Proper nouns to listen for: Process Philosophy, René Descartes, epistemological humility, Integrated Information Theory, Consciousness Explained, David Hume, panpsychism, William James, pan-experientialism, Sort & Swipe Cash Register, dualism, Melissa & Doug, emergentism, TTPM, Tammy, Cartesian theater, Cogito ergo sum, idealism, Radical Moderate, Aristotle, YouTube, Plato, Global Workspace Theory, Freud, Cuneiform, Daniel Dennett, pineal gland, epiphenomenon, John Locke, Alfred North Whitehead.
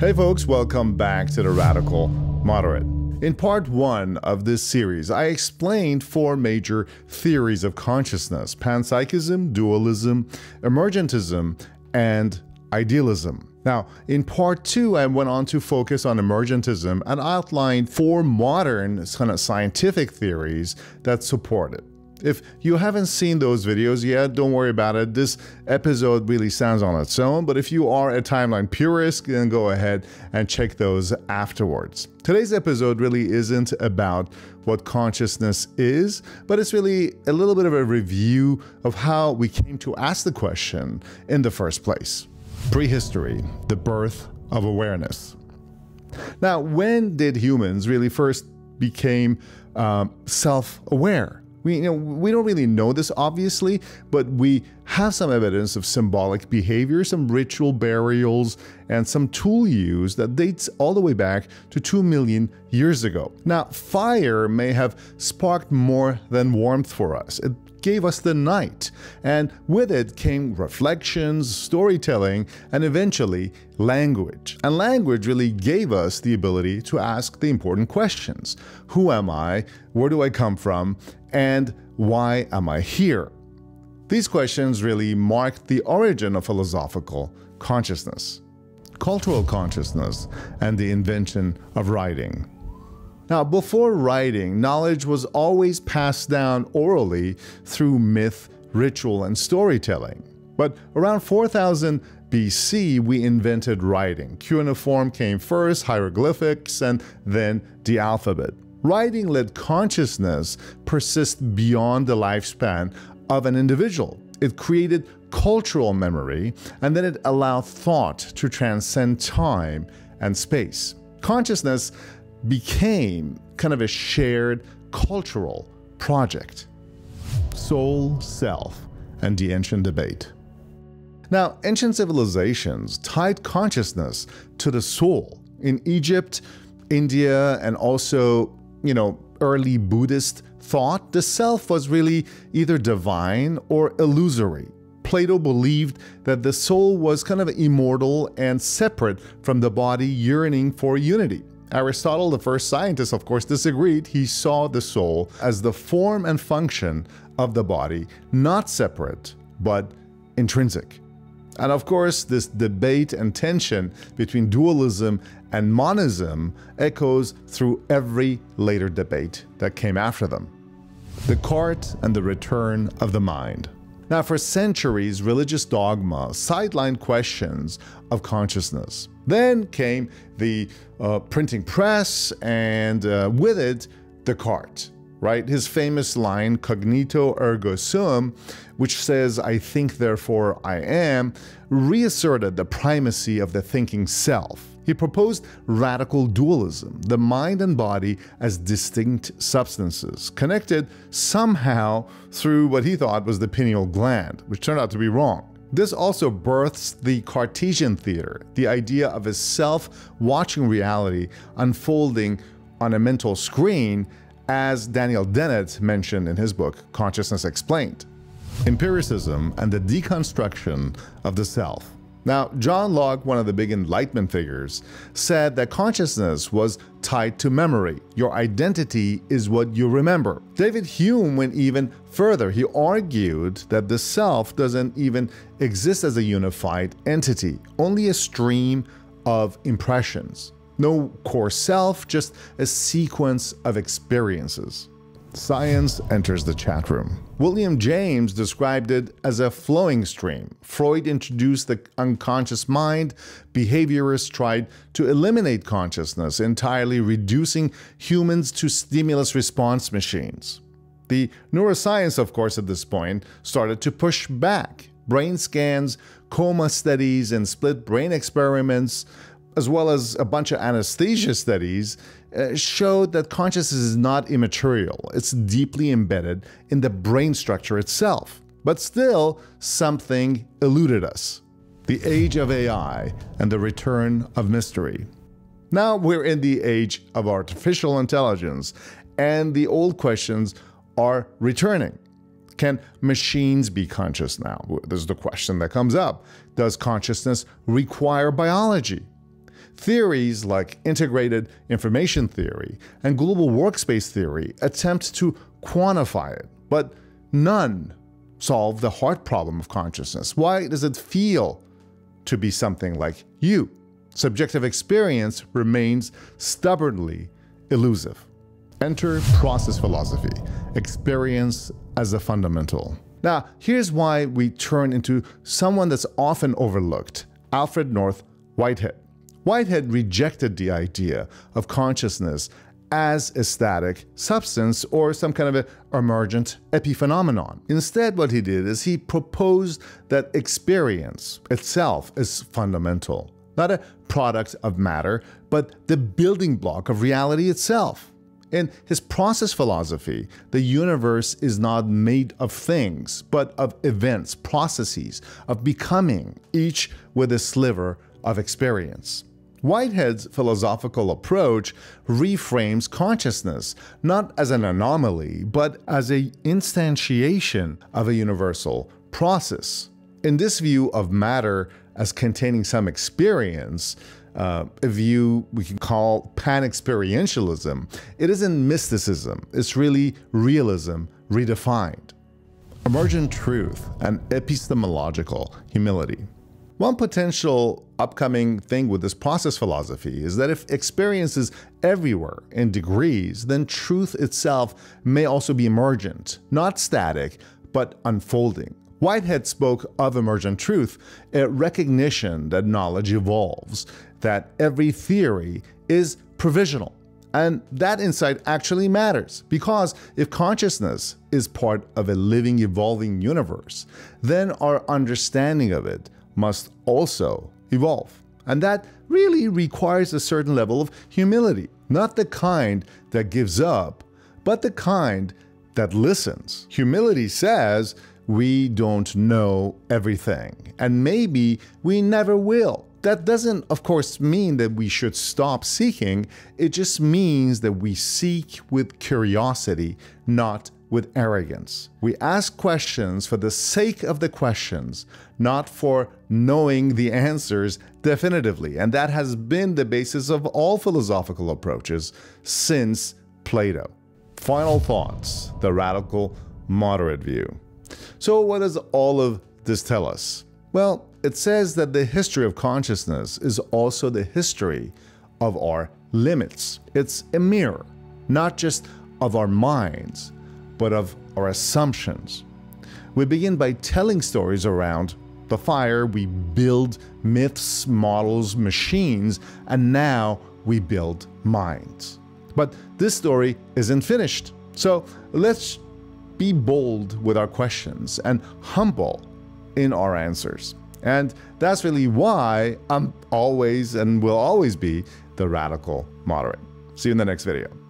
Hey folks, welcome back to the Radical Moderate. In part one of this series, I explained four major theories of consciousness: panpsychism, dualism, emergentism, and idealism. Now, in part two, I went on to focus on emergentism and outlined four modern kind of scientific theories that support it. If you haven't seen those videos yet, don't worry about it. This episode really stands on its own, but if you are a timeline purist, then go ahead and check those afterwards. Today's episode really isn't about what consciousness is, but it's really a little bit of a review of how we came to ask the question in the first place. Prehistory, the birth of awareness. Now, when did humans really first become self-aware? We don't really know this, obviously, but we have some evidence of symbolic behavior, some ritual burials, and some tool use that dates all the way back to 2 million years ago. Now, fire may have sparked more than warmth for us. It gave us the night, and with it came reflections, storytelling, and eventually language. And language really gave us the ability to ask the important questions. Who am I? Where do I come from? And why am I here? These questions really marked the origin of philosophical consciousness, cultural consciousness, and the invention of writing. Now, before writing, knowledge was always passed down orally through myth, ritual, and storytelling. But around 4000 BC, we invented writing. Cuneiform came first, hieroglyphics, and then the alphabet. Writing let consciousness persist beyond the lifespan of an individual. It created cultural memory, and then it allowed thought to transcend time and space. Consciousness became kind of a shared cultural project. Soul, self, and the ancient debate. Now, ancient civilizations tied consciousness to the soul. In Egypt, India, and also early Buddhist thought, the self was really either divine or illusory. Plato believed that the soul was kind of immortal and separate from the body, yearning for unity. Aristotle, the first scientist, of course, disagreed. He saw the soul as the form and function of the body, not separate, but intrinsic. And of course, this debate and tension between dualism and monism echoes through every later debate that came after them. Descartes and the return of the mind. Now, for centuries, religious dogma sidelined questions of consciousness. Then came the printing press, and with it, Descartes, right? His famous line, Cogito ergo sum, which says, "I think, therefore I am," reasserted the primacy of the thinking self. He proposed radical dualism, the mind and body as distinct substances, connected somehow through what he thought was the pineal gland, which turned out to be wrong. This also births the Cartesian theater, the idea of a self-watching reality unfolding on a mental screen, as Daniel Dennett mentioned in his book, Consciousness Explained. Empiricism and the deconstruction of the self. Now, John Locke, one of the big Enlightenment figures, said that consciousness was tied to memory. Your identity is what you remember. David Hume went even further. He argued that the self doesn't even exist as a unified entity, only a stream of impressions. No core self, just a sequence of experiences. Science enters the chat room. William James described it as a flowing stream. Freud introduced the unconscious mind. Behaviorists tried to eliminate consciousness entirely, reducing humans to stimulus response machines. The neuroscience, of course, at this point started to push back. Brain scans, coma studies, and split brain experiments, as well as a bunch of anesthesia studies, showed that consciousness is not immaterial. It's deeply embedded in the brain structure itself. But still, something eluded us. The age of AI and the return of mystery. Now we're in the age of artificial intelligence, and the old questions are returning. Can machines be conscious now? This is the question that comes up. Does consciousness require biology? Theories like Integrated Information Theory and Global Workspace Theory attempt to quantify it, but none solve the heart problem of consciousness. Why does it feel to be something like you? Subjective experience remains stubbornly elusive. Enter process philosophy, experience as a fundamental. Now, here's why we turn into someone that's often overlooked, Alfred North Whitehead. Whitehead rejected the idea of consciousness as a static substance or some kind of an emergent epiphenomenon. Instead, what he did is he proposed that experience itself is fundamental, not a product of matter, but the building block of reality itself. In his process philosophy, the universe is not made of things, but of events, processes, of becoming, each with a sliver of experience. Whitehead's philosophical approach reframes consciousness not as an anomaly, but as an instantiation of a universal process. In this view of matter as containing some experience, a view we can call pan-experientialism, it isn't mysticism, it's really realism redefined. Emergent truth and epistemological humility. One potential upcoming thing with this process philosophy is that if experience is everywhere in degrees, then truth itself may also be emergent, not static, but unfolding. Whitehead spoke of emergent truth, a recognition that knowledge evolves, that every theory is provisional. And that insight actually matters, because if consciousness is part of a living, evolving universe, then our understanding of it must also evolve. And that really requires a certain level of humility, not the kind that gives up, but the kind that listens. Humility says, we don't know everything, and maybe we never will. That doesn't, of course, mean that we should stop seeking. It just means that we seek with curiosity, not with arrogance. We ask questions for the sake of the questions, not for knowing the answers definitively. And that has been the basis of all philosophical approaches since Plato. Final thoughts, the radical moderate view. So what does all of this tell us? Well, it says that the history of consciousness is also the history of our limits. It's a mirror, not just of our minds, but of our assumptions. We begin by telling stories around the fire. We build myths, models, machines, and now we build minds. But this story isn't finished. So let's be bold with our questions and humble in our answers. And that's really why I'm always and will always be the radical moderate. See you in the next video.